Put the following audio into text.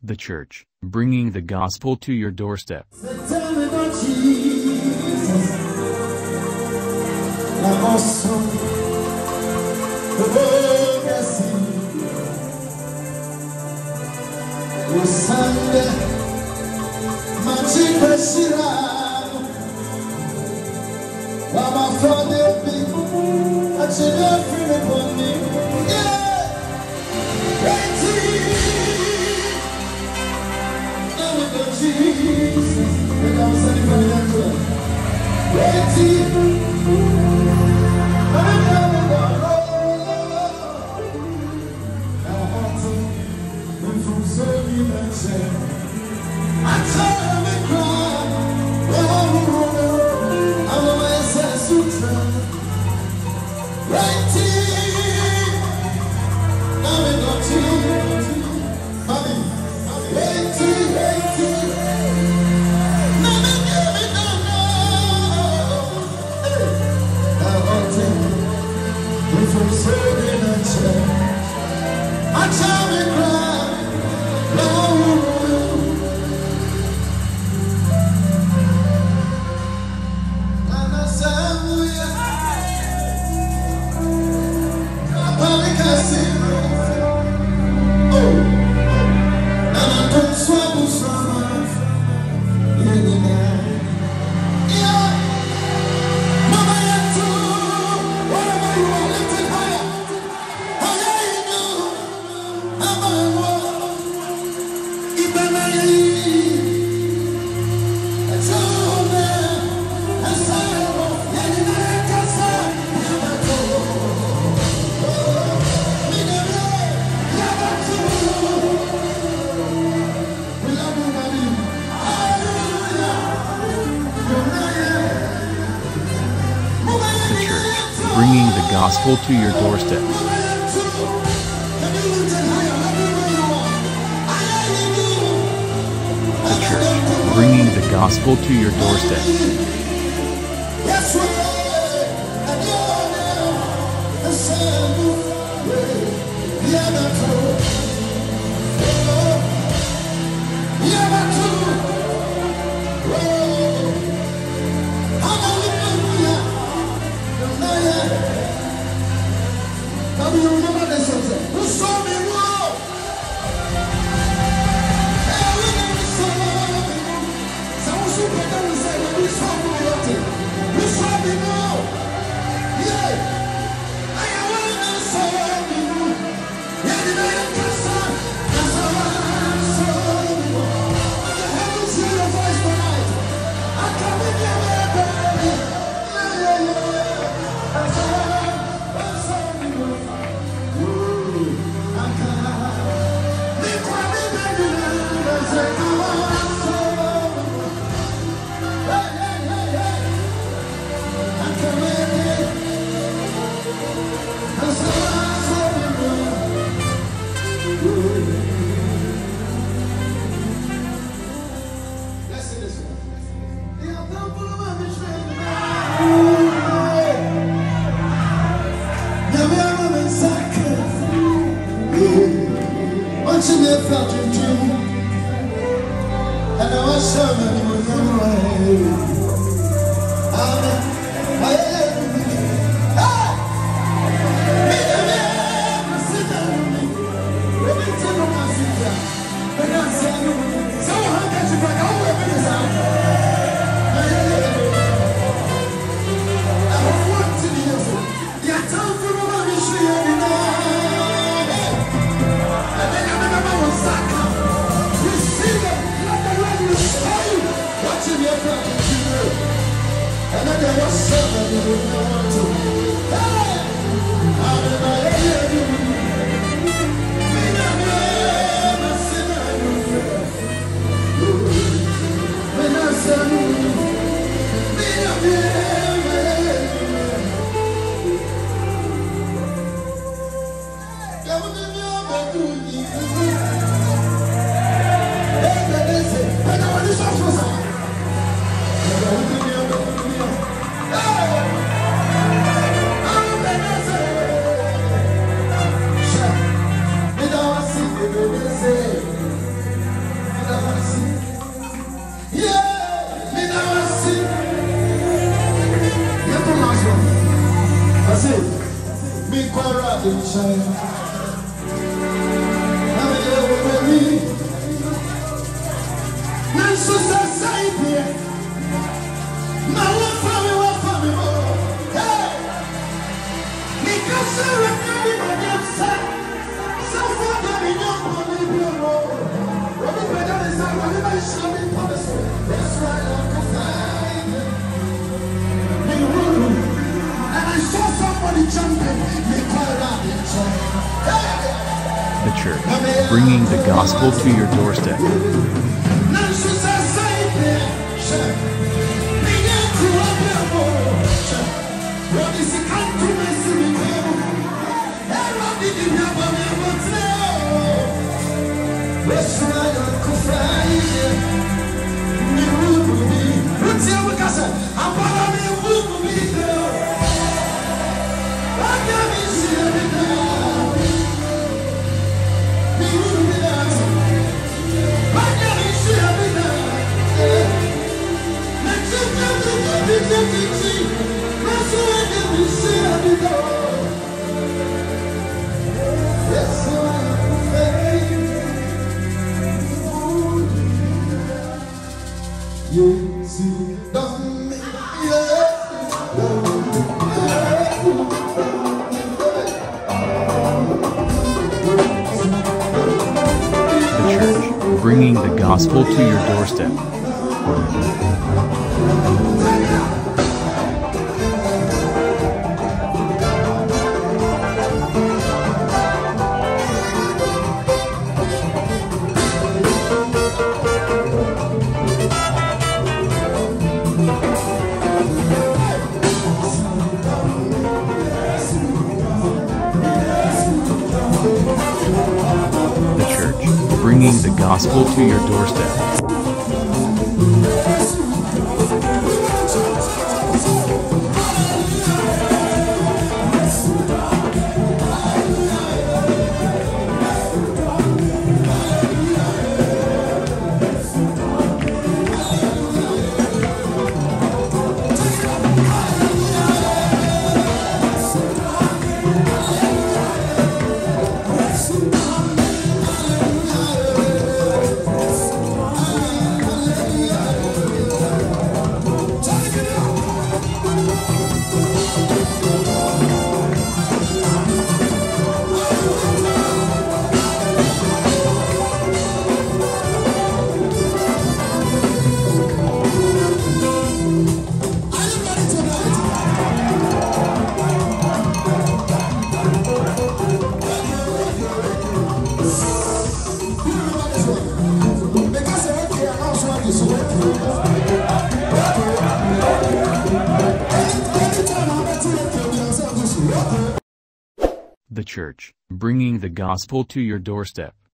The Church, bringing the gospel to your doorstep. Gospel to your doorstep. The Church, bringing the gospel to your doorstep. The Church, bringing the gospel to your doorstep. Bringing the gospel to your doorstep. Bringing the gospel to your doorstep. The Church, bringing the gospel to your doorstep.